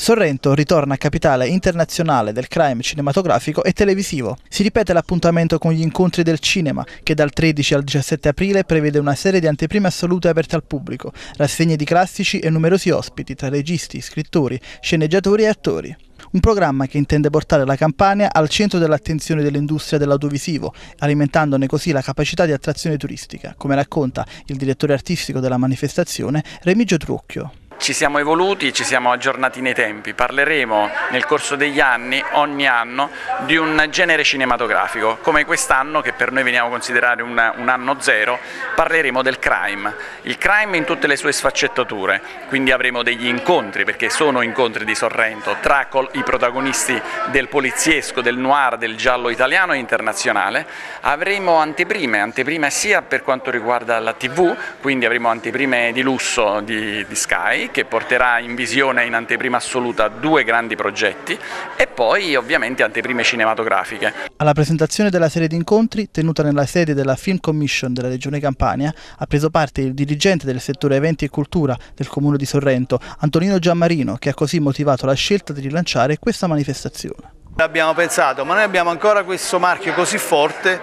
Sorrento ritorna capitale internazionale del crime cinematografico e televisivo. Si ripete l'appuntamento con gli incontri del cinema, che dal 13 al 17 aprile prevede una serie di anteprime assolute aperte al pubblico, rassegne di classici e numerosi ospiti tra registi, scrittori, sceneggiatori e attori. Un programma che intende portare la Campania al centro dell'attenzione dell'industria dell'audiovisivo, alimentandone così la capacità di attrazione turistica, come racconta il direttore artistico della manifestazione, Remigio Truocchio. Ci siamo evoluti, ci siamo aggiornati nei tempi, parleremo nel corso degli anni, ogni anno, di un genere cinematografico, come quest'anno che per noi veniamo a considerare un anno zero, parleremo del crime, il crime in tutte le sue sfaccettature, quindi avremo degli incontri, perché sono incontri di Sorrento, tra i protagonisti del poliziesco, del noir, del giallo italiano e internazionale, avremo anteprime sia per quanto riguarda la TV, quindi avremo anteprime di lusso di Sky, che porterà in visione in anteprima assoluta due grandi progetti e poi ovviamente anteprime cinematografiche. Alla presentazione della serie di incontri, tenuta nella sede della Film Commission della Regione Campania, ha preso parte il dirigente del settore eventi e cultura del comune di Sorrento, Antonino Giammarino, che ha così motivato la scelta di rilanciare questa manifestazione. Abbiamo pensato, ma noi abbiamo ancora questo marchio così forte,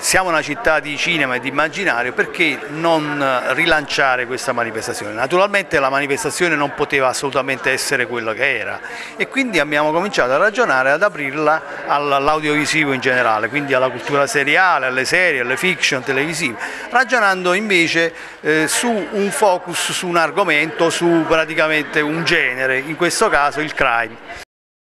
siamo una città di cinema e di immaginario, perché non rilanciare questa manifestazione? Naturalmente la manifestazione non poteva assolutamente essere quello che era e quindi abbiamo cominciato a ragionare ad aprirla all'audiovisivo in generale, quindi alla cultura seriale, alle serie, alle fiction televisive, ragionando invece su un focus, su un argomento, su praticamente un genere, in questo caso il crime.